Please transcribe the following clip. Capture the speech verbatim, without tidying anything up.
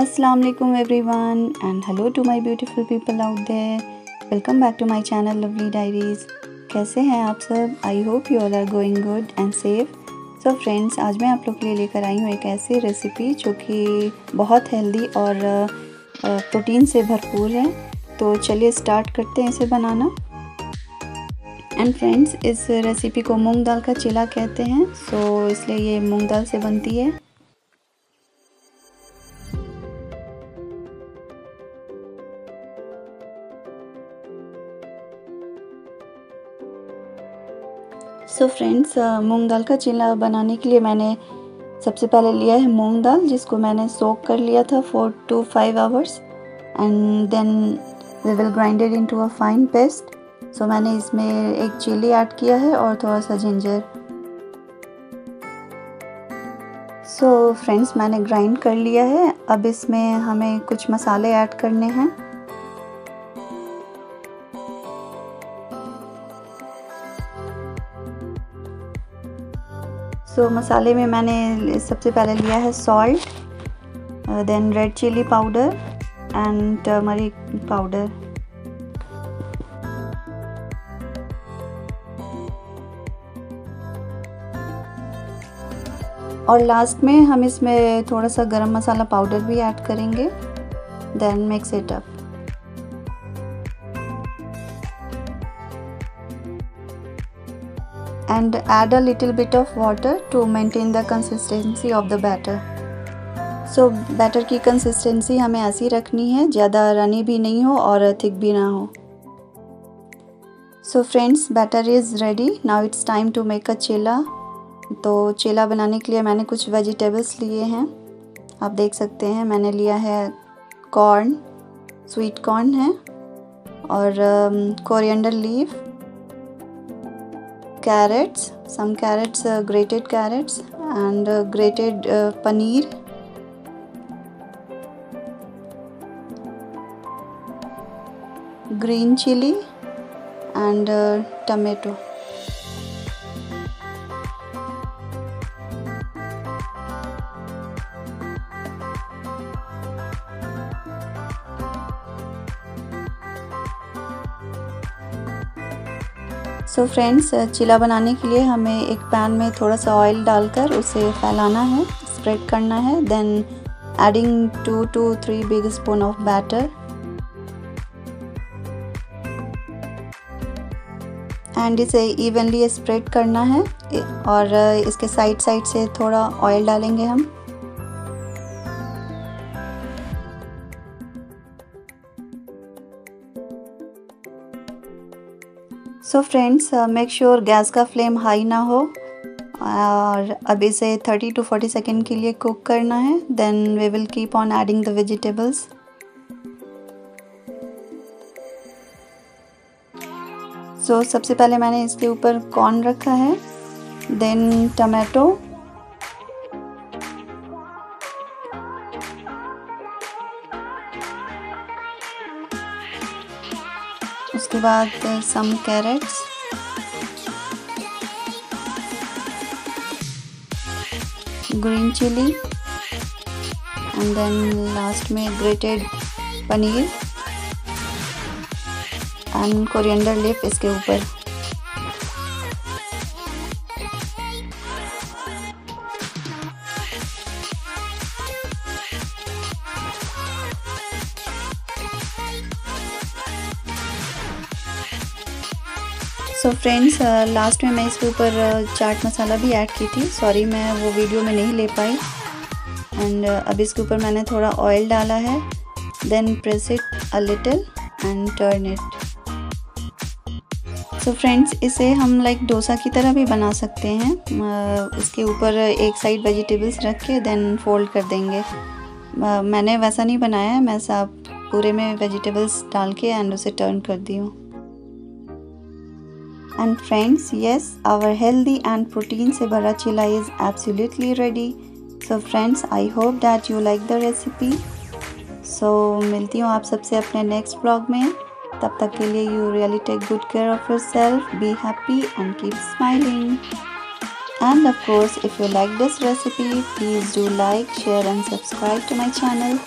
अस्सलाम वालेकुम everyone and hello to my beautiful people out there. Welcome back to my channel lovely diaries. कैसे हैं आप सब? I hope you all are going good and safe. So friends, आज मैं आप लोग के लिए लेकर आई हूँ एक ऐसी रेसिपी जो कि बहुत हेल्दी और प्रोटीन से भरपूर है। तो चलिए स्टार्ट करते हैं इसे बनाना। एंड फ्रेंड्स, इस रेसिपी को मूंग दाल का चिला कहते हैं, सो so, इसलिए ये मूंग दाल से बनती है। सो so, फ्रेंड्स, मूंग दाल का चिला बनाने के लिए मैंने सबसे पहले लिया है मूंग दाल, जिसको मैंने सोक कर लिया था four to five hours. And then we will grinded into a fine paste. So so, मैंने इसमें एक चिली ऐड किया है और थोड़ा सा जिंजर। सो so, फ्रेंड्स, मैंने ग्राइंड कर लिया है। अब इसमें हमें कुछ मसाले ऐड करने हैं। सो so, मसाले में मैंने सबसे पहले लिया है salt, then red chilli powder and turmeric powder. और लास्ट में हम इसमें थोड़ा सा गरम मसाला पाउडर भी ऐड करेंगे। Then mix it up. And add a little bit of water to maintain the consistency of the batter. So batter की कंसिस्टेंसी हमें ऐसी रखनी है, ज़्यादा रनी भी नहीं हो और थिक भी ना हो। So friends, batter is ready. Now it's time to make a chilla. तो चिला बनाने के लिए मैंने कुछ वेजिटेबल्स लिए हैं। आप देख सकते हैं, मैंने लिया है कॉर्न, स्वीट कॉर्न है, और coriander leaf, carrots, some carrots, grated carrots and grated paneer, green chilli and tomato. So so friends, chilla बनाने के लिए हमें एक पैन में थोड़ा सा ऑयल डालकर उसे फैलाना है, स्प्रेड करना है। Then adding two to three big spoon of batter and इसे इवनली स्प्रेड करना है। और इसके साइड साइड से थोड़ा ऑयल डालेंगे हम। So friends, make sure gas का फ्लेम हाई ना हो। और अब इसे थर्टी टू फोर्टी सेकेंड के लिए कुक करना है। Then we will keep on adding the vegetables. So सबसे पहले मैंने इसके ऊपर कॉर्न रखा है, देन टमाटो, उसके बाद some carrots, green chilli and then last में grated paneer and coriander leaf इसके ऊपर। सो फ्रेंड्स, लास्ट में मैं इसके ऊपर चाट मसाला भी ऐड की थी, सॉरी मैं वो वीडियो में नहीं ले पाई। एंड uh, अब इसके ऊपर मैंने थोड़ा ऑयल डाला है। Then press it a little and turn it. So friends, इसे हम लाइक डोसा की तरह भी बना सकते हैं। uh, इसके ऊपर एक साइड वेजिटेबल्स रख के देन फोल्ड कर देंगे। uh, मैंने वैसा नहीं बनाया है, मैं सब पूरे में वेजिटेबल्स डाल के एंड उसे टर्न कर दी हूँ। And friends, yes, our healthy and protein se bhara chilla is absolutely ready. So friends, I hope that you like the recipe. So milti hu aap sabse apne next vlog mein. Tab tak ke liye you really take good care of yourself, be happy and keep smiling. And of course, if you like this recipe, please do like, share and subscribe to my channel.